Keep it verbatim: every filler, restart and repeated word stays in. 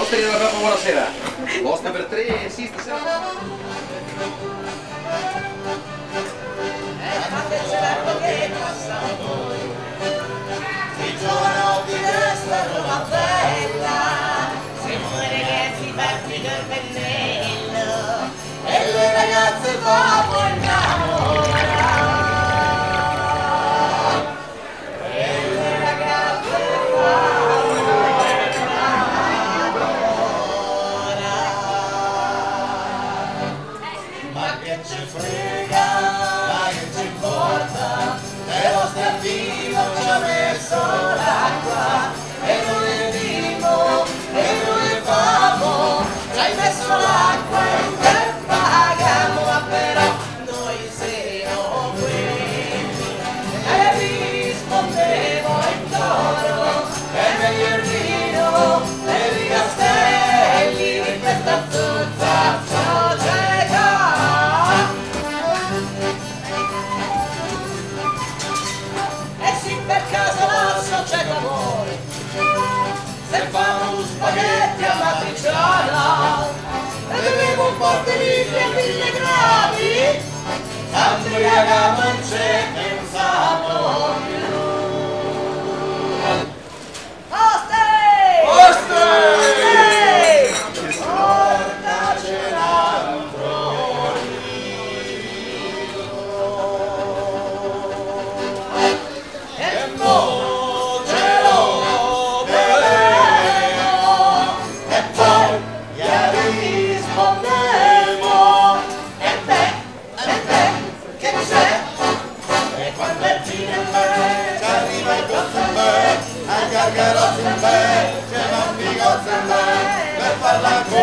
Oste, buonasera. Oste per tre, sì, che ci frega, ma che ci importa, e lo stampino ci ha messo l'acqua, e non le dimo, e non le famo, ci hai messo l'acqua e te pagamo, ma però noi siamo qui, e rispondevo in coro, e meglio il vino, e i castelli di questa zozza Andrea non c'è pensato più. Oste! Oste! Oste! Portacela un provino. E mo ce lo beveremo. E poi gli risponderemo. E te, e te. Che c'è? E quando è cinema, ci arriva il cozzambè, anche al carrozzo in me, c'è un figo zambè, per farla